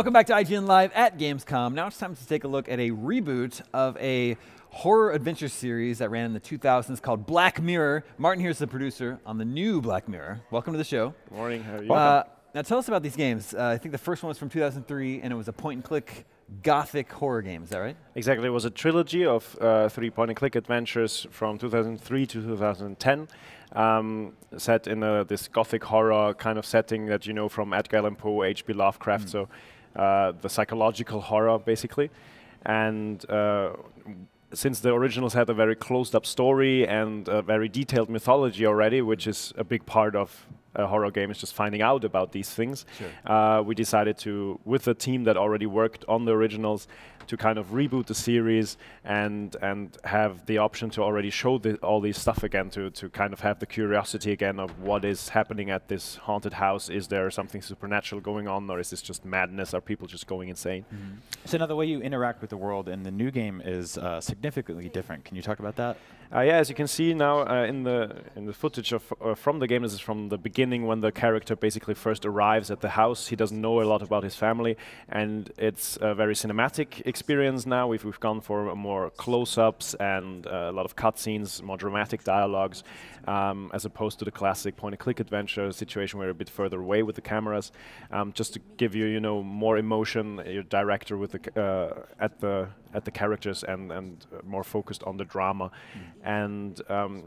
Welcome back to IGN Live at Gamescom. Now it's time to take a look at a reboot of a horror adventure series that ran in the 2000s called Black Mirror. Martin here's the producer on the new Black Mirror. Welcome to the show. Good morning. How are you? Now tell us about these games. I think the first one was from 2003, and it was a point-and-click gothic horror game. Is that right? Exactly. It was a trilogy of three point-and-click adventures from 2003 to 2010. Set in this gothic horror kind of setting that you know from Edgar Allan Poe, H.P. Lovecraft. So the psychological horror, basically. And since the originals had a very closed-up story and a very detailed mythology already, which is a big part of a horror game, is just finding out about these things, sure. We decided to, with a team that already worked on the originals, to kind of reboot the series and have the option to already show all these stuff again, to kind of have the curiosity again of what is happening at this haunted house. Is there something supernatural going on, or is this just madness? Are people just going insane? Mm-hmm. So now the way you interact with the world in the new game is significantly different. Can you talk about that? Yeah, as you can see now in the footage of, from the game, this is from the beginning when the character basically first arrives at the house. He doesn't know a lot about his family, and it's a very cinematic experience now. We've gone for more close-ups and a lot of cutscenes, more dramatic dialogues, as opposed to the classic point-and-click adventure situation where you're a bit further away with the cameras, just to give you, more emotion, your director with the at the characters and more focused on the drama. Mm. And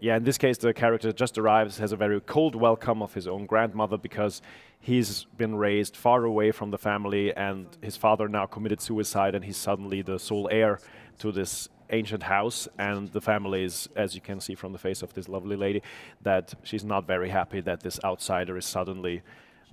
yeah, in this case, the character just arrives, has a very cold welcome of his own grandmother because he's been raised far away from the family, and his father now committed suicide, and he's suddenly the sole heir to this ancient house. And the family is, as you can see from the face of this lovely lady, that she's not very happy that this outsider is suddenly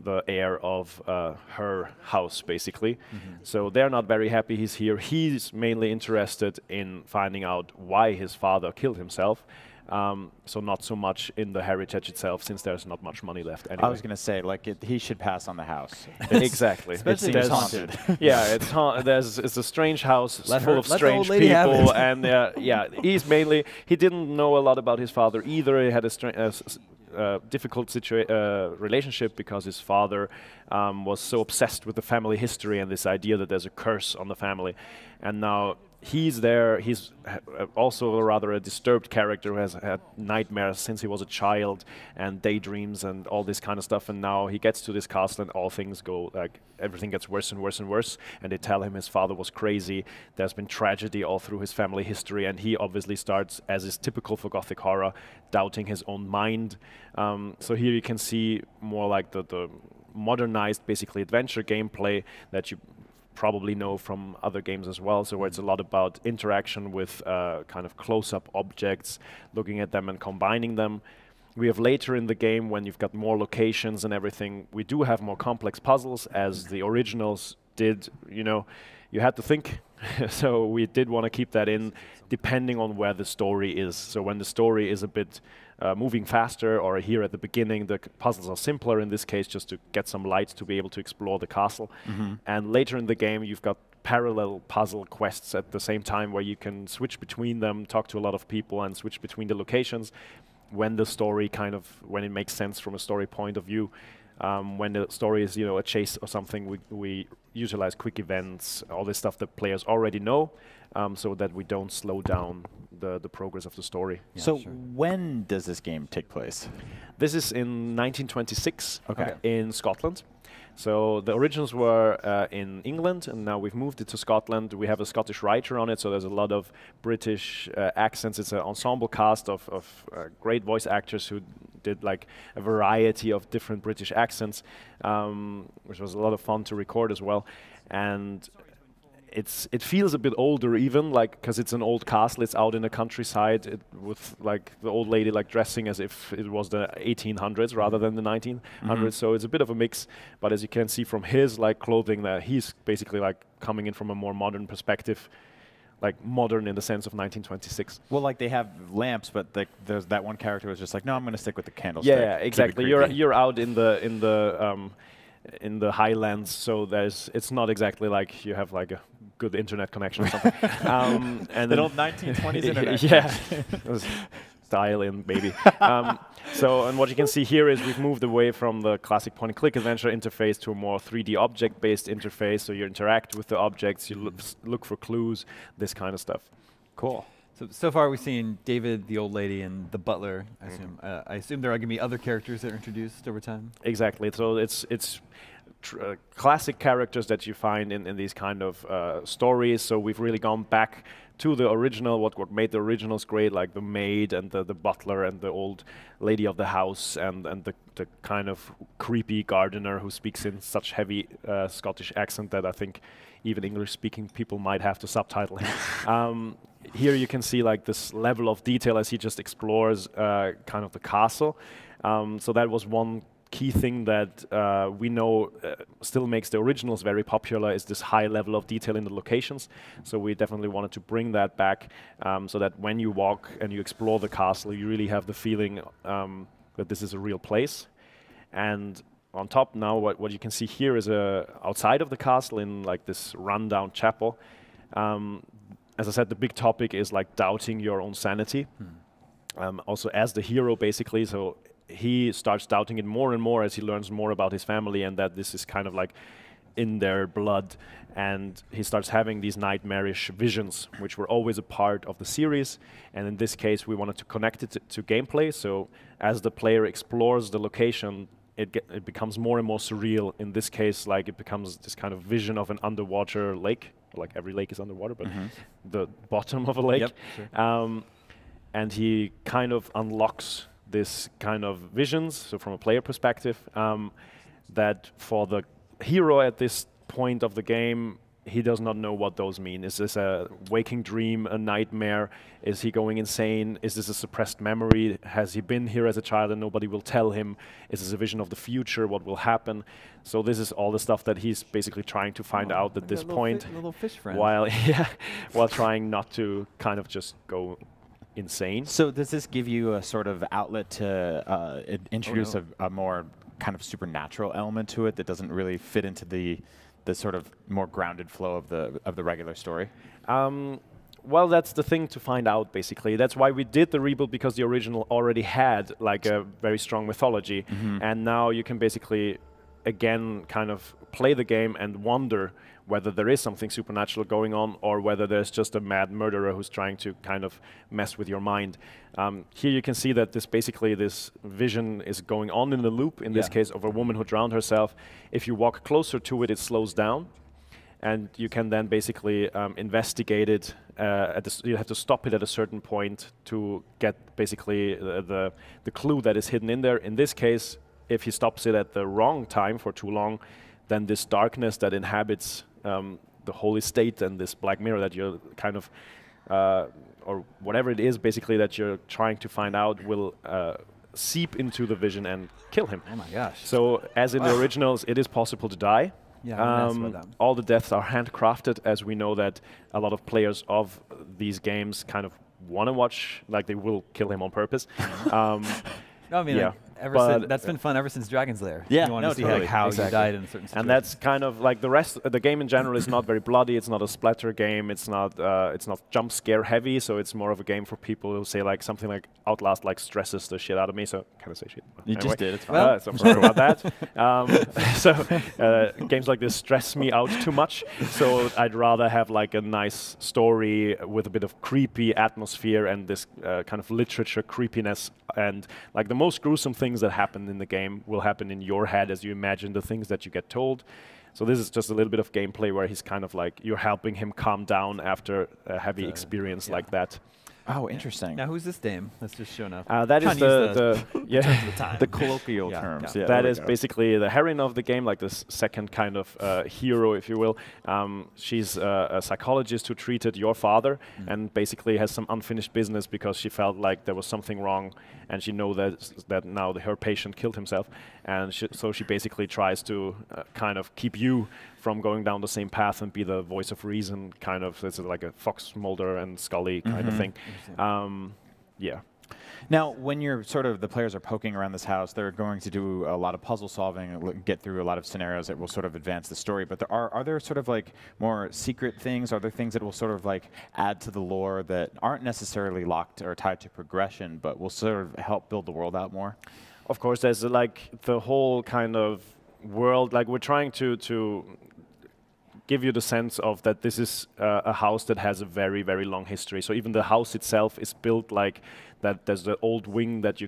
the heir of her house, basically. Mm-hmm. So they're not very happy he's here. He's mainly interested in finding out why his father killed himself. So not so much in the heritage itself, since there's not much money left anyway. I was going to say, like, he should pass on the house. Exactly. Especially it's haunted. Yeah, it's a strange house full of strange people. And yeah, he didn't know a lot about his father either. He had a difficult relationship because his father was so obsessed with the family history and this idea that there's a curse on the family. And now he's there. He's also a rather disturbed character who has had nightmares since he was a child, and daydreams and all this kind of stuff. And now he gets to this castle, and all things go, like, everything gets worse and worse and worse. And they tell him his father was crazy. There's been tragedy all through his family history, and he obviously starts, as is typical for gothic horror, doubting his own mind. So here you can see more like the modernized, basically, adventure gameplay that you probably know from other games as well, so where it's a lot about interaction with kind of close-up objects, looking at them and combining them. We have later in the game, when you've got more locations and everything, we do have more complex puzzles, as the originals did. You had to think, so we did want to keep that in, depending on where the story is. So when the story is a bit moving faster, or here at the beginning, the puzzles are simpler in this case, just to get some light to be able to explore the castle. Mm-hmm. And later in the game, you've got parallel puzzle quests at the same time, where you can switch between them, talk to a lot of people, and switch between the locations when the story when it makes sense from a story point of view. When the story is, a chase or something, we utilize quick events, all this stuff that players already know, so that we don't slow down the progress of the story. Yeah, so sure. When does this game take place? This is in 1926 in Scotland. So the originals were in England, and now we've moved it to Scotland. We have a Scottish writer on it, so there's a lot of British accents. It's an ensemble cast of great voice actors who did like a variety of different British accents, which was a lot of fun to record as well. And it feels a bit older, even, like, because it's an old castle. It's out in the countryside, with like the old lady dressing as if it was the 1800s rather than the 1900s. Mm-hmm. So it's a bit of a mix. But as you can see from his clothing, that he's basically coming in from a more modern perspective, modern in the sense of 1926. Well, they have lamps, but there's that one character was just like, no, I'm going to stick with the candlestick. Yeah, exactly. You're out in the highlands, so it's not exactly like you have a good internet connection or something. And the old 1920s internet. Yeah. style in, maybe. And what you can see here is we've moved away from the classic point-and-click adventure interface to a more 3D object-based interface, so you interact with the objects, you look for clues, this kind of stuff. Cool. So far we've seen David, the old lady, and the butler, I assume. I assume there are going to be other characters that are introduced over time? Exactly. So it's classic characters that you find in these kind of stories, so we've really gone back to the original, what made the originals great, like the maid and the butler and the old lady of the house and the kind of creepy gardener who speaks in such heavy Scottish accent that I think even English-speaking people might have to subtitle him. Here you can see like this level of detail as he just explores kind of the castle. So that was one key thing that we know still makes the originals very popular is this high level of detail in the locations. So we definitely wanted to bring that back so that when you walk and you explore the castle, you really have the feeling that this is a real place. And on top now, what you can see here is outside of the castle in like this rundown chapel. As I said, the big topic is like doubting your own sanity. Also as the hero, basically, so he starts doubting it more and more as he learns more about his family and that this is kind of like in their blood. And he starts having these nightmarish visions, which were always a part of the series. And in this case, we wanted to connect it to gameplay. So as the player explores the location, it becomes more and more surreal. In this case, like it becomes this kind of vision of an underwater lake. Like every lake is underwater, but the bottom of a lake. Yep, sure. And he kind of unlocks this kind of visions, so from a player perspective, that for the hero at this point of the game, he does not know what those mean. Is this a waking dream, a nightmare? Is he going insane? Is this a suppressed memory? Has he been here as a child and nobody will tell him? Is this a vision of the future? What will happen? So this is all the stuff that he's basically trying to find out at this point, little fish friend. while trying not to kind of just go insane. So does this give you a sort of outlet to introduce a more kind of supernatural element to it that doesn't really fit into the sort of more grounded flow of the regular story? Well, that's the thing to find out, basically. That's why we did the reboot, because the original already had like a very strong mythology. And now you can basically, again, kind of play the game and wonder whether there is something supernatural going on or whether there's just a mad murderer who's trying to kind of mess with your mind. Here you can see that this vision is going on in the loop, in this case of a woman who drowned herself. If you walk closer to it, it slows down. And you can then basically investigate it. You have to stop it at a certain point to get basically the clue that is hidden in there. In this case, if he stops it at the wrong time for too long, then this darkness that inhabits the whole estate and this black mirror that you're kind of, or whatever it is basically that you're trying to find out, will seep into the vision and kill him. Oh my gosh. So as in the originals, it is possible to die. Yeah, all the deaths are handcrafted, as we know that a lot of players of these games kind of want to watch, like they will kill him on purpose. No, I mean, like, that's been fun ever since Dragon's Lair. Yeah, you want to see how you died in a certain situation. And that's kind of like the rest. The game in general is not very bloody. It's not a splatter game. It's not jump scare heavy. So it's more of a game for people who say like something like Outlast like stresses the shit out of me. So can I say shit? You just did. It's fine. So I'm sorry about that. Games like this stress me out too much. So I'd rather have like a nice story with a bit of creepy atmosphere and this kind of literature creepiness and like the most gruesome things that happen in the game will happen in your head as you imagine the things that you get told. So this is just a little bit of gameplay where he's kind of like, you're helping him calm down after a heavy experience like that. Oh, interesting. Now, who's this dame? That's just shown up. That is the colloquial terms. Yeah. That is basically the heroine of the game, like this second kind of hero, if you will. She's a psychologist who treated your father and basically has some unfinished business because she felt like there was something wrong, and she knows that now her patient killed himself, and so she basically tries to kind of keep you from going down the same path and be the voice of reason, kind of. It's like a Fox Mulder and Scully kind of thing. Yeah. Now, when you're sort of, the players are poking around this house, they're going to do a lot of puzzle solving and get through a lot of scenarios that will sort of advance the story. But there are there sort of like more secret things? Are there things that will sort of like add to the lore that aren't necessarily locked or tied to progression, but will sort of help build the world out more? Of course, there's like the whole kind of world, like we're trying to give you the sense of that this is a house that has a very, very long history. So even the house itself is built like that. There's the old wing that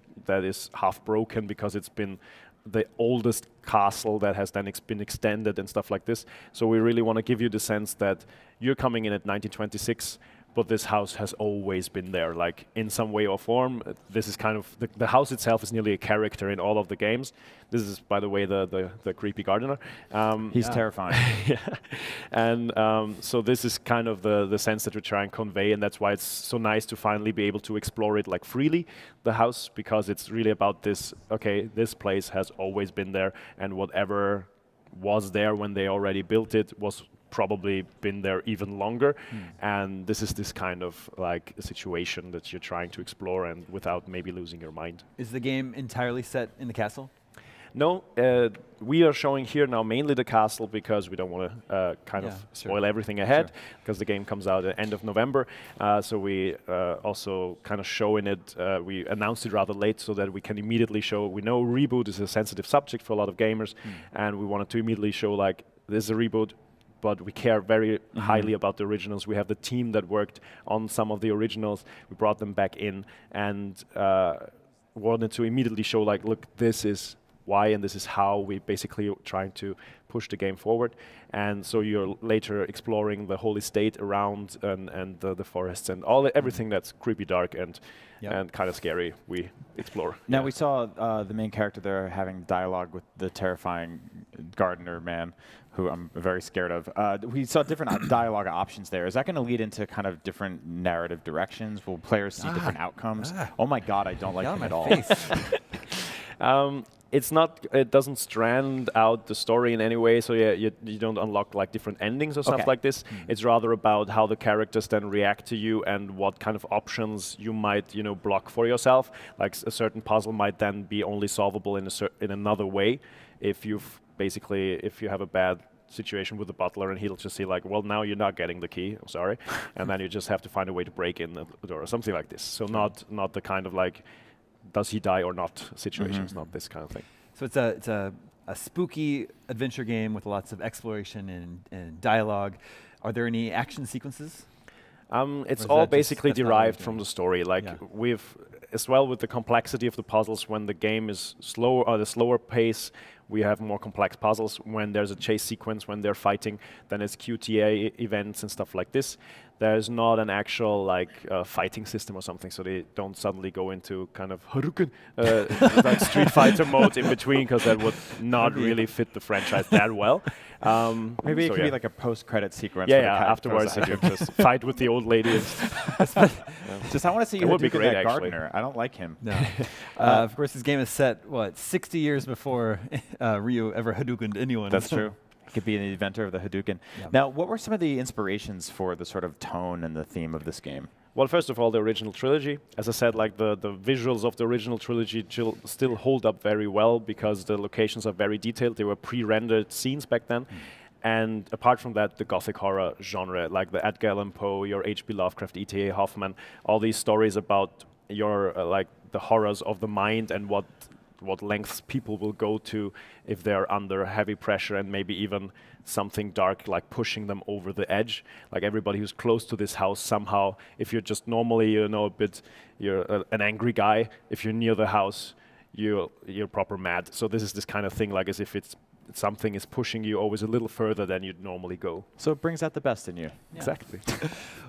is half broken because it's been the oldest castle that has then been extended and stuff like this. So we really want to give you the sense that you're coming in at 1926, but this house has always been there, like in some way or form. This is kind of, the house itself is nearly a character in all of the games. This is, by the way, the creepy gardener. He's terrifying. Yeah. And so this is kind of the sense that we try and convey, and that's why it's so nice to finally be able to explore it like freely, the house, because it's really about this, okay, this place has always been there, and whatever was there when they already built it was probably been there even longer. And this is this kind of like a situation that you're trying to explore and without maybe losing your mind. Is the game entirely set in the castle? No, we are showing here now mainly the castle because we don't want to kind of spoil everything ahead because the game comes out at the end of November. So we also kind of show in it, we announced it rather late so that we can immediately show, we know reboot is a sensitive subject for a lot of gamers, and we wanted to immediately show like, this is a reboot, but we care very highly about the originals. We have the team that worked on some of the originals. We brought them back in and wanted to immediately show, like, look, this is why and this is how we basically trying to push the game forward. And so you're later exploring the whole estate around and the forests and all everything that's creepy, dark, and kind of scary we explore. Now we saw the main character there having dialogue with the terrifying gardener man, who I'm very scared of. We saw different dialogue options there. Is that going to lead into kind of different narrative directions? Will players see different outcomes? Oh my God, I don't like him at all. It's not. It doesn't strand out the story in any way. So yeah, you don't unlock like different endings or stuff like this. It's rather about how the characters then react to you and what kind of options you might, you know, block for yourself. Like a certain puzzle might then be only solvable in another way if you've basically you have a bad situation with the butler and he'll just say like, well, now you're not getting the key, I'm sorry, and then you just have to find a way to break in the door or something like this. So not the kind of like, does he die or not situation. It's not this kind of thing. So it's a spooky adventure game with lots of exploration and dialogue. Are there any action sequences? It's all basically derived from the story. Like we've, as well with the complexity of the puzzles, when the game is slower, or the slower pace, we have more complex puzzles. When there's a chase sequence, when they're fighting, then it's QTE events and stuff like this. There's not an actual like fighting system or something, so they don't suddenly go into kind of Hadouken, like Street Fighter mode in between, because that would not really fit the franchise that well. Maybe it could be like a post-credit sequence. Yeah, afterwards you just fight with the old lady. Just I want to see you do that gardener. I don't like him. No. Of course, this game is set what 60 years before Ryu ever Hadoukened anyone. That's true. Could be an inventor of the Hadouken. Yeah. Now, what were some of the inspirations for the sort of tone and the theme of this game? Well, first of all, the original trilogy. As I said, like the visuals of the original trilogy still hold up very well because the locations are very detailed. They were pre-rendered scenes back then. And apart from that, the gothic horror genre, like the Edgar Allan Poe, your H.P. Lovecraft, E.T.A. Hoffman, all these stories about your like the horrors of the mind and what lengths people will go to if they're under heavy pressure and maybe even something dark like pushing them over the edge. Like everybody who's close to this house somehow, if you're just normally, you know, you're an angry guy, if you're near the house, you're proper mad. So this is this kind of thing, like as if it's something is pushing you always a little further than you'd normally go. So it brings out the best in you. Yeah. Exactly.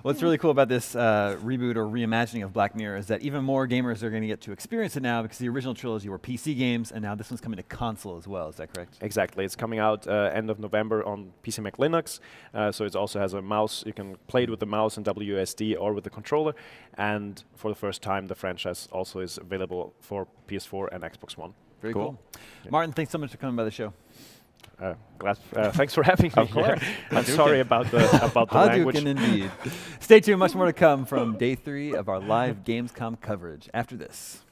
What's really cool about this reboot or reimagining of Black Mirror is that even more gamers are going to get to experience it now because the original trilogy were PC games and now this one's coming to console as well. Is that correct? Exactly. It's coming out end of November on PC, Mac, Linux. So it also has a mouse. You can play it with the mouse and WSD or with the controller. And for the first time, the franchise also is available for PS4 and Xbox One. Very cool. Martin, thanks so much for coming by the show. Thanks for having me. I'm sorry about the language. Hadouken indeed. Stay tuned, much more to come from day 3 of our live Gamescom coverage after this.